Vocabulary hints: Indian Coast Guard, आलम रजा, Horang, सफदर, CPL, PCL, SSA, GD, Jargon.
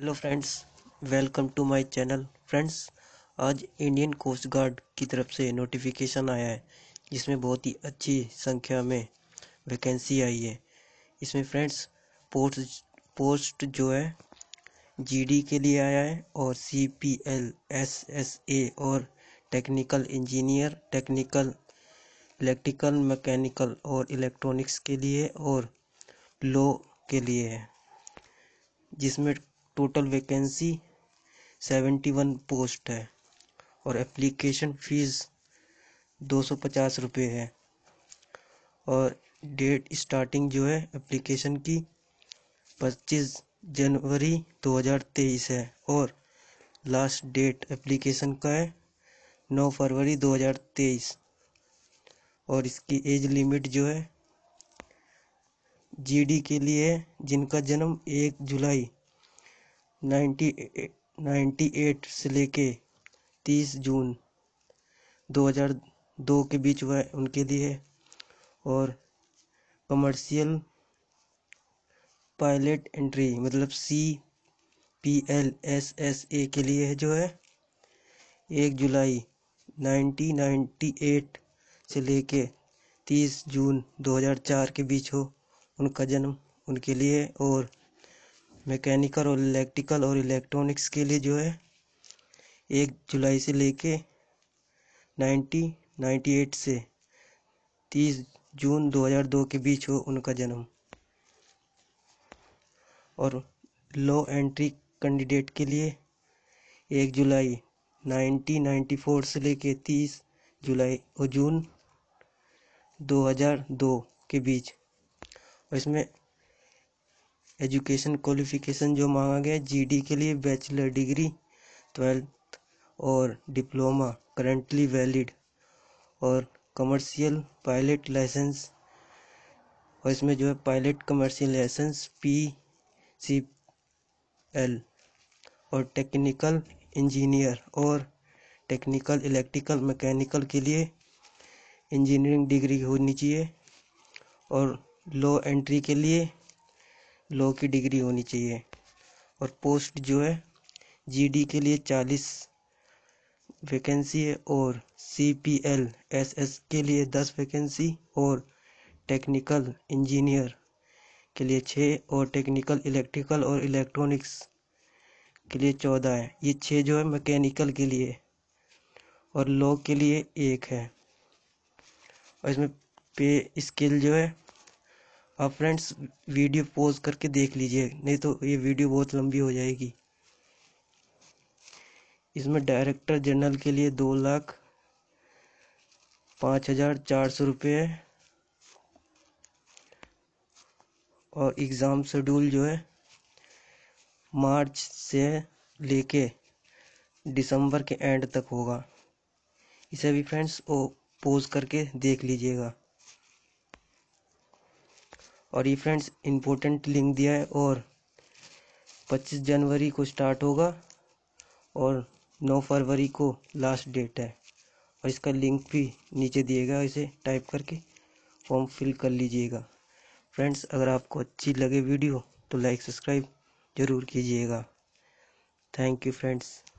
Hello friends, welcome to my channel. Friends, आज Indian coast guard की तरफ से नोटिफिकेशन आया है जिसमें बहुत ही अच्छी संख्या में वैकेंसी आई है। इसमें फ्रेंड्स पोस्ट जो है जीडी के लिए आया है और सीपीएल, एसएसए और technical engineer, technical electrical, mechanical और इलेक्ट्रॉनिक्स के लिए और लॉ के लिए है, जिसमें टोटल वैकेंसी 71 पोस्ट है और एप्लीकेशन फ़ीस 250 रुपये है और डेट स्टार्टिंग जो है एप्लीकेशन की 25 जनवरी 2023 है और लास्ट डेट एप्लीकेशन का है 9 फरवरी 2023 और इसकी एज लिमिट जो है जीडी के लिए है जिनका जन्म 1 जुलाई 1998 से लेके 30 जून 2002 के बीच हुआ है उनके लिए। और कमर्शियल पायलट एंट्री मतलब CPL SSA के लिए है जो है 1 जुलाई 1998 से लेके 30 जून 2004 के बीच हो उनका जन्म, उनके लिए। और मैकेनिकल और इलेक्ट्रिकल और इलेक्ट्रॉनिक्स के लिए जो है 1 जुलाई से लेके 1998 से 30 जून 2002 के बीच हो उनका जन्म। और लो एंट्री कैंडिडेट के लिए 1 जुलाई 1994 से लेके 30 जून 2002 के बीच। और इसमें एजुकेशन क्वालिफिकेशन जो मांगा गया जीडी के लिए बैचलर डिग्री 12th और डिप्लोमा करंटली वैलिड और कमर्शियल पायलट लाइसेंस। और इसमें जो है पायलट कमर्शियल लाइसेंस PCL और टेक्निकल इंजीनियर और टेक्निकल इलेक्ट्रिकल मैकेनिकल के लिए इंजीनियरिंग डिग्री होनी चाहिए और लॉ एंट्री के लिए लॉ की डिग्री होनी चाहिए। और पोस्ट जो है जीडी के लिए 40 वैकेंसी है और CPL SS के लिए 10 वैकेंसी और टेक्निकल इंजीनियर के लिए 6 और टेक्निकल इलेक्ट्रिकल और इलेक्ट्रॉनिक्स के लिए 14 है। ये 6 जो है मैकेनिकल के लिए और लॉ के लिए 1 है। और इसमें पे स्केल जो है, आप फ्रेंड्स वीडियो पॉज करके देख लीजिए नहीं तो ये वीडियो बहुत लंबी हो जाएगी। इसमें डायरेक्टर जनरल के लिए 2,05,400 रुपये है और एग्ज़ाम शेड्यूल जो है मार्च से लेके दिसंबर के एंड तक होगा। इसे भी फ्रेंड्स पॉज करके देख लीजिएगा। और ये फ्रेंड्स इम्पोर्टेंट लिंक दिया है और 25 जनवरी को स्टार्ट होगा और 9 फरवरी को लास्ट डेट है। और इसका लिंक भी नीचे दिएगा, इसे टाइप करके फॉर्म फिल कर लीजिएगा। फ्रेंड्स, अगर आपको अच्छी लगे वीडियो तो लाइक सब्सक्राइब ज़रूर कीजिएगा। Thank you friends.